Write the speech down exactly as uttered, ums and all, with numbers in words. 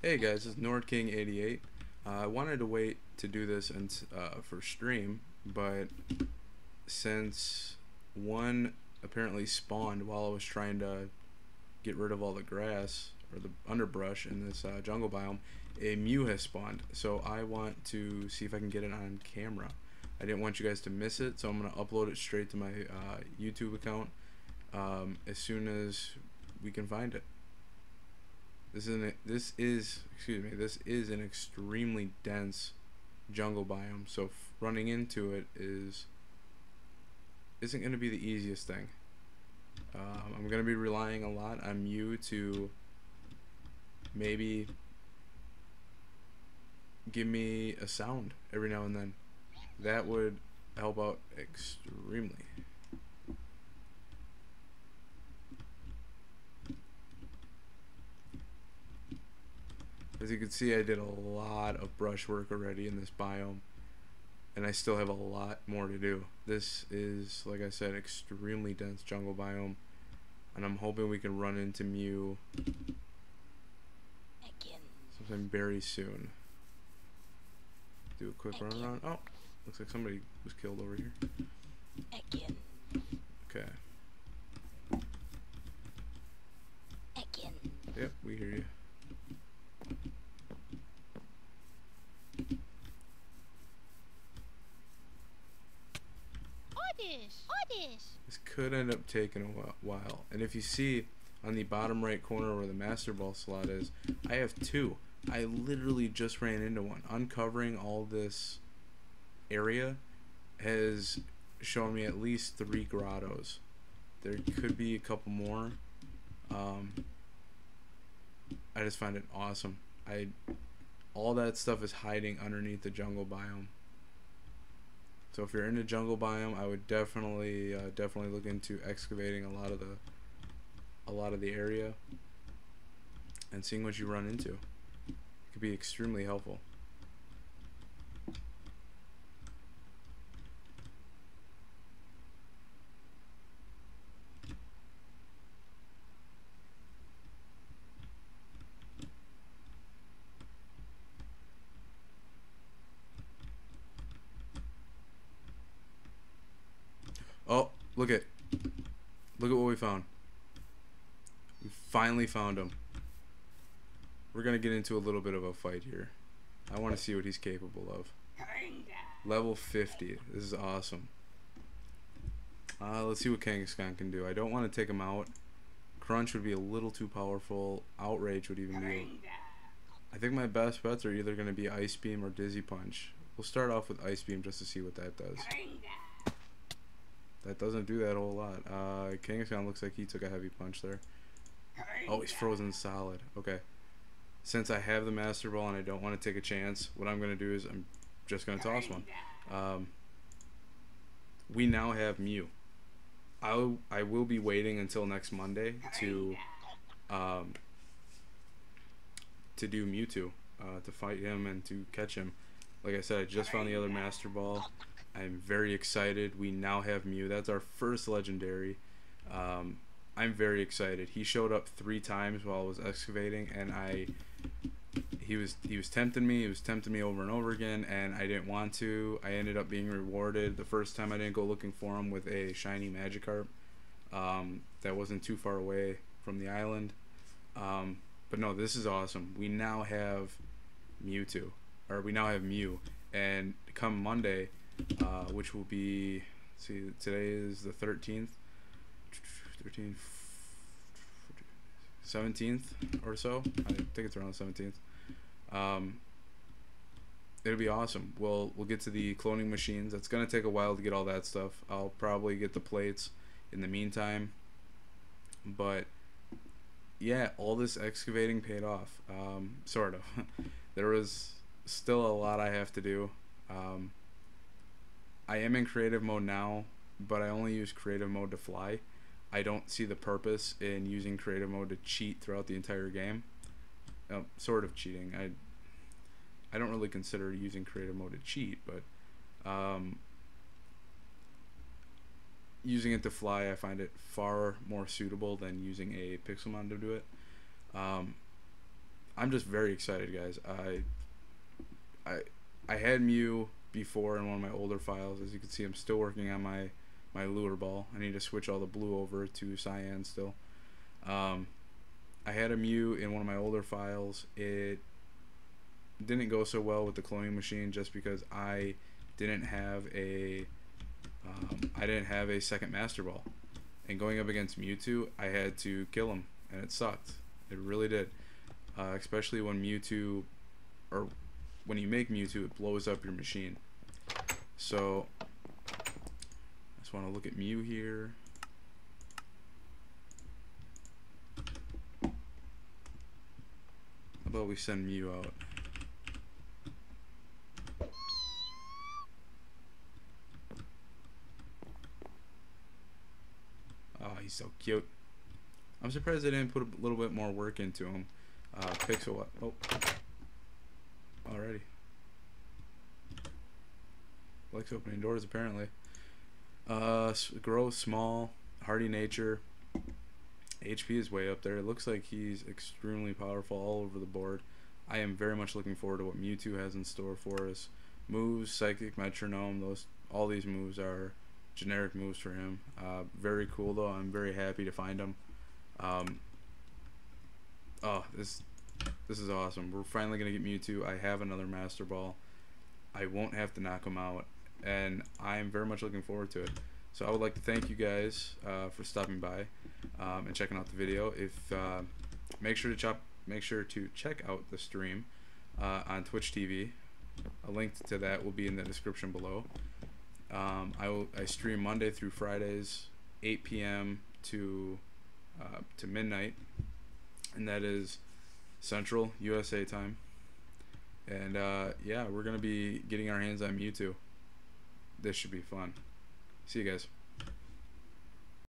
Hey guys, it's NordKing eighty-eight. Uh, I wanted to wait to do this and, uh, for stream, but since one apparently spawned while I was trying to get rid of all the grass or the underbrush in this uh, jungle biome, a Mew has spawned. So I want to see if I can get it on camera. I didn't want you guys to miss it, so I'm going to upload it straight to my uh, YouTube account um, as soon as we can find it. This is an, this is excuse me this is an extremely dense jungle biome, so f running into it is isn't going to be the easiest thing. Um, I'm going to be relying a lot on Mew to maybe give me a sound every now and then. That would help out extremely. As you can see, I did a lot of brush work already in this biome, and I still have a lot more to do. This is, like I said, extremely dense jungle biome, and I'm hoping we can run into Mew Again. sometime very soon. Do a quick Again. run around. Oh, looks like somebody was killed over here. Again. Okay. Again. Yep, we hear you. This could end up taking a while, and if you see on the bottom right corner where the master ball slot is, I have two. I literally just ran into one. Uncovering all this area has shown me at least three grottos. There could be a couple more. um, I just find it awesome. I all that stuff is hiding underneath the jungle biome. So if you're in the jungle biome, I would definitely, uh, definitely look into excavating a lot of the, a lot of the area, and seeing what you run into. It could be extremely helpful. Look at, look at what we found. We finally found him. We're gonna get into a little bit of a fight here. I want to see what he's capable of. Level fifty. This is awesome. Uh, let's see what Kangaskhan can do. I don't want to take him out. Crunch would be a little too powerful. Outrage would even be. I think my best bets are either gonna be Ice Beam or Dizzy Punch. We'll start off with Ice Beam just to see what that does. That doesn't do that a whole lot. Uh, Kangaskhan looks like he took a heavy punch there. Oh, he's frozen solid. Okay. Since I have the Master Ball and I don't want to take a chance, what I'm going to do is I'm just going to toss one. Um, we now have Mew. I I will be waiting until next Monday to um, to do Mewtwo, uh, to fight him and to catch him. Like I said, I just found the other Master Ball. I'm very excited. We now have Mew. That's our first legendary. Um, I'm very excited. He showed up three times while I was excavating, and I he was he was tempting me. He was tempting me over and over again, and I didn't want to. I ended up being rewarded the first time. I didn't go looking for him with a shiny Magikarp um, that wasn't too far away from the island. Um, but no, this is awesome. We now have Mewtwo, or we now have Mew, and come Monday. Uh, which will be, let's see, today is the thirteenth, thirteenth, seventeenth or so. I think it's around the seventeenth. Um, it'll be awesome. We'll we'll get to the cloning machines. It's gonna take a while to get all that stuff. I'll probably get the plates in the meantime. But yeah, all this excavating paid off. Um, sort of. There was still a lot I have to do. Um, I am in creative mode now, but I only use creative mode to fly. I don't see the purpose in using creative mode to cheat throughout the entire game. Oh, sort of cheating. I I don't really consider using creative mode to cheat, but um, using it to fly, I find it far more suitable than using a Pixelmon to do it. Um, I'm just very excited, guys. I I I had Mew before in one of my older files. As you can see, I'm still working on my my lure ball. I need to switch all the blue over to cyan still. Um, I had a Mew in one of my older files. It didn't go so well with the cloning machine just because I didn't have a um, I didn't have a second master ball, and going up against Mewtwo, I had to kill him, and it sucked. It really did, uh, especially when Mewtwo, or when you make Mewtwo, it blows up your machine. So I just want to look at Mew here. How about we send Mew out? He's so cute. I'm surprised I didn't put a little bit more work into him. Uh, Pixel what? Oh. Alrighty. Likes opening doors, apparently. Uh, grow small, hardy nature. H P is way up there. It looks like he's extremely powerful all over the board. I am very much looking forward to what Mewtwo has in store for us. Moves, Psychic, Metronome, those, all these moves are generic moves for him. Uh, very cool though. I'm very happy to find him. Um, oh, this this is awesome. We're finally gonna get Mewtwo. I have another Master Ball. I won't have to knock him out, and I am very much looking forward to it. So I would like to thank you guys uh, for stopping by um, and checking out the video. If uh, make sure to chop, make sure to check out the stream uh, on Twitch T V. A link to that will be in the description below. Um, I, will, I stream Monday through Fridays, eight P M to uh, to midnight, and that is Central U S A time. And uh, yeah, we're gonna be getting our hands on Mewtwo. This should be fun. See you guys.